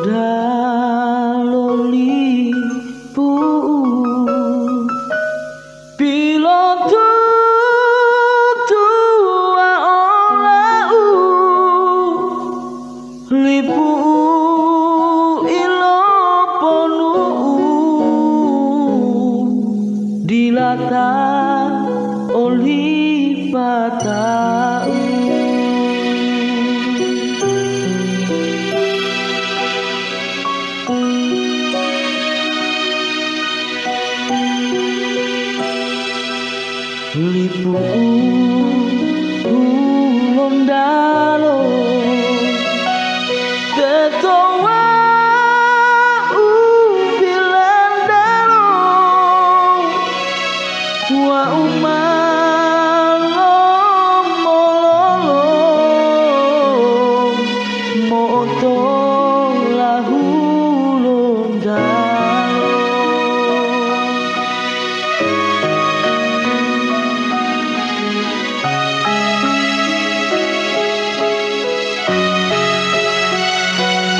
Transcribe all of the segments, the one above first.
Hulonthalo lipu'u, bilo tua ola'u, lipu'u ilo ponu'u, dilata oli pata'u. Lipu'u hulonthalo tetowa ubilendalo wa umalo mololo moto lahu hulonthalo. Hulonthalo lipu'u, bilo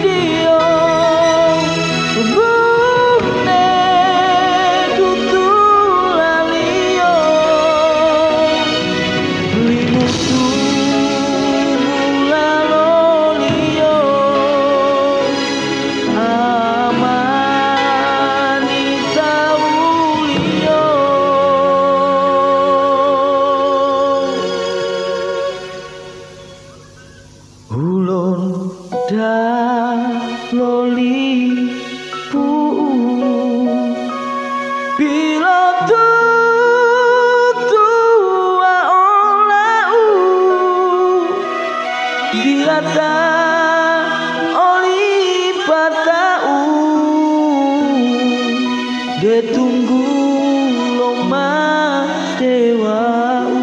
tua ola'u, dilata oli pata'u, detunggu loma dewa'u.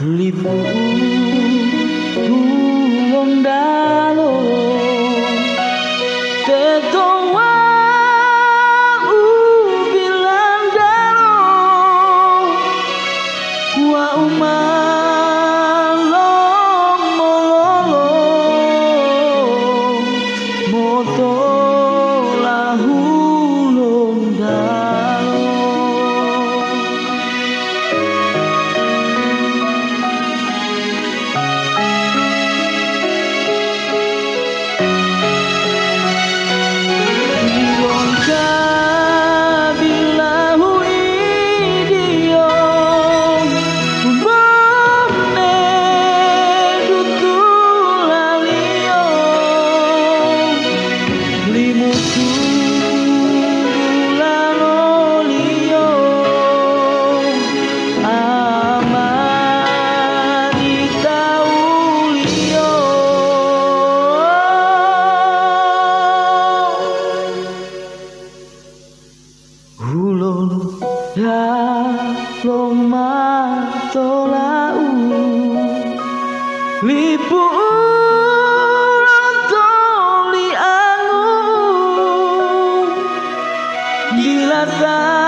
Lipu'u hulonthalo tetowa ubilendalo wa umalo mololo moto lahu hulonthalo. Hulonthalo lipu'u, lipu'u dilata.